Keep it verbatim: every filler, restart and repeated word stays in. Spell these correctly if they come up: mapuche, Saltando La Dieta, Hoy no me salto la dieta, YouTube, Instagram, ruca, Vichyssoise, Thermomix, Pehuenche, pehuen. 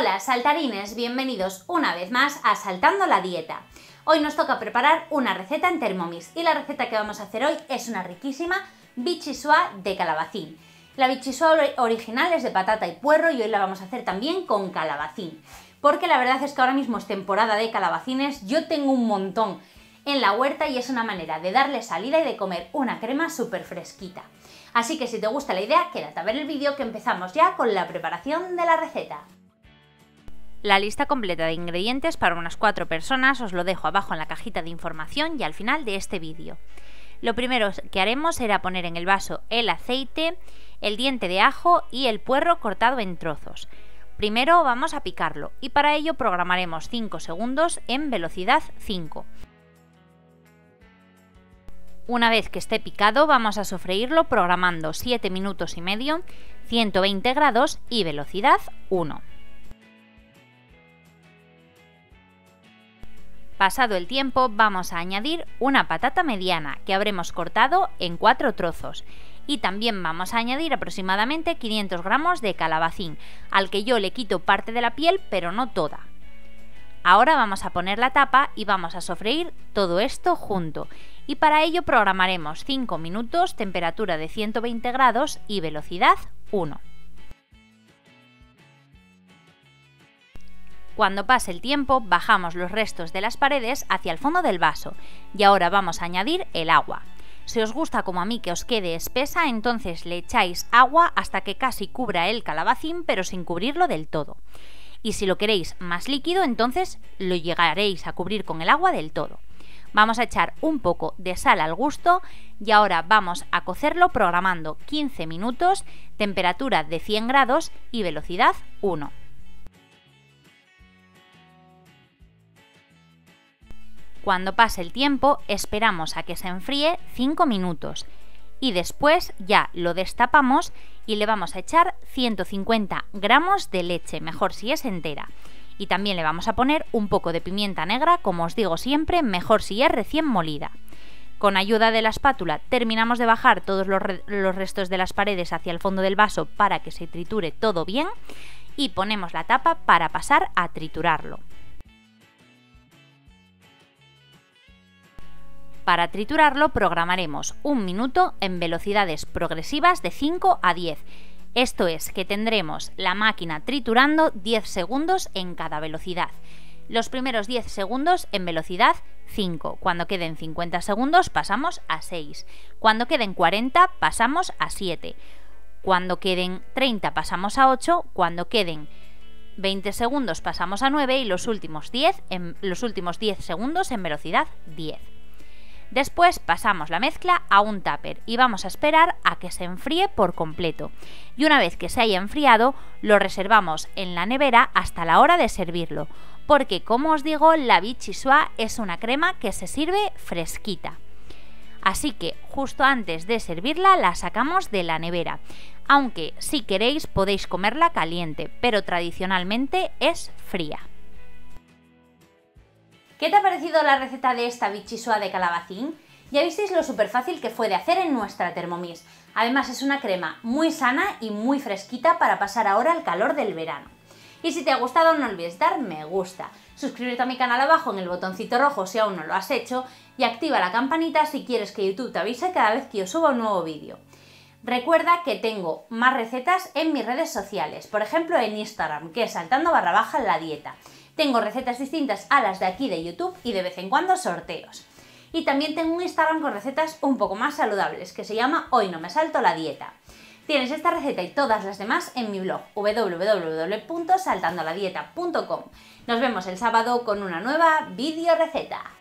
Hola saltarines, bienvenidos una vez más a Saltando la Dieta. Hoy nos toca preparar una receta en Thermomix y la receta que vamos a hacer hoy es una riquísima vichyssoise de calabacín. La vichyssoise original es de patata y puerro y hoy la vamos a hacer también con calabacín, porque la verdad es que ahora mismo es temporada de calabacines, yo tengo un montón en la huerta y es una manera de darle salida y de comer una crema súper fresquita. Así que si te gusta la idea, quédate a ver el vídeo que empezamos ya con la preparación de la receta. La lista completa de ingredientes para unas cuatro personas os lo dejo abajo en la cajita de información y al final de este vídeo. Lo primero que haremos será poner en el vaso el aceite, el diente de ajo y el puerro cortado en trozos. Primero vamos a picarlo y para ello programaremos cinco segundos en velocidad cinco. Una vez que esté picado vamos a sofreírlo programando siete minutos y medio, ciento veinte grados y velocidad uno. Pasado el tiempo vamos a añadir una patata mediana que habremos cortado en cuatro trozos y también vamos a añadir aproximadamente quinientos gramos de calabacín, al que yo le quito parte de la piel pero no toda. Ahora vamos a poner la tapa y vamos a sofreír todo esto junto y para ello programaremos cinco minutos, temperatura de ciento veinte grados y velocidad uno. Cuando pase el tiempo, bajamos los restos de las paredes hacia el fondo del vaso y ahora vamos a añadir el agua. Si os gusta como a mí que os quede espesa, entonces le echáis agua hasta que casi cubra el calabacín, pero sin cubrirlo del todo. Y si lo queréis más líquido, entonces lo llegaréis a cubrir con el agua del todo. Vamos a echar un poco de sal al gusto y ahora vamos a cocerlo programando quince minutos, temperatura de cien grados y velocidad uno. Cuando pase el tiempo esperamos a que se enfríe cinco minutos y después ya lo destapamos y le vamos a echar ciento cincuenta gramos de leche, mejor si es entera. Y también le vamos a poner un poco de pimienta negra, como os digo siempre, mejor si es recién molida. Con ayuda de la espátula terminamos de bajar todos los, re- los restos de las paredes hacia el fondo del vaso para que se triture todo bien y ponemos la tapa para pasar a triturarlo. Para triturarlo programaremos un minuto en velocidades progresivas de cinco a diez. Esto es que tendremos la máquina triturando diez segundos en cada velocidad. Los primeros diez segundos en velocidad cinco. Cuando queden cincuenta segundos pasamos a seis. Cuando queden cuarenta pasamos a siete. Cuando queden treinta pasamos a ocho. Cuando queden veinte segundos pasamos a nueve y los últimos diez, en, los últimos diez segundos en velocidad diez. Después pasamos la mezcla a un tupper y vamos a esperar a que se enfríe por completo. Y una vez que se haya enfriado, lo reservamos en la nevera hasta la hora de servirlo, porque como os digo, la vichyssoise es una crema que se sirve fresquita. Así que justo antes de servirla la sacamos de la nevera, aunque si queréis podéis comerla caliente, pero tradicionalmente es fría. ¿Qué te ha parecido la receta de esta vichyssoise de calabacín? Ya visteis lo súper fácil que fue de hacer en nuestra Thermomix. Además es una crema muy sana y muy fresquita para pasar ahora al calor del verano. Y si te ha gustado no olvides dar me gusta, suscribirte a mi canal abajo en el botoncito rojo si aún no lo has hecho y activa la campanita si quieres que YouTube te avise cada vez que yo suba un nuevo vídeo. Recuerda que tengo más recetas en mis redes sociales, por ejemplo en Instagram, que es saltando barra baja la dieta. Tengo recetas distintas a las de aquí de YouTube y de vez en cuando sorteos. Y también tengo un Instagram con recetas un poco más saludables que se llama Hoy no me salto la dieta. Tienes esta receta y todas las demás en mi blog doble u doble u doble u punto saltando la dieta punto com. Nos vemos el sábado con una nueva video receta.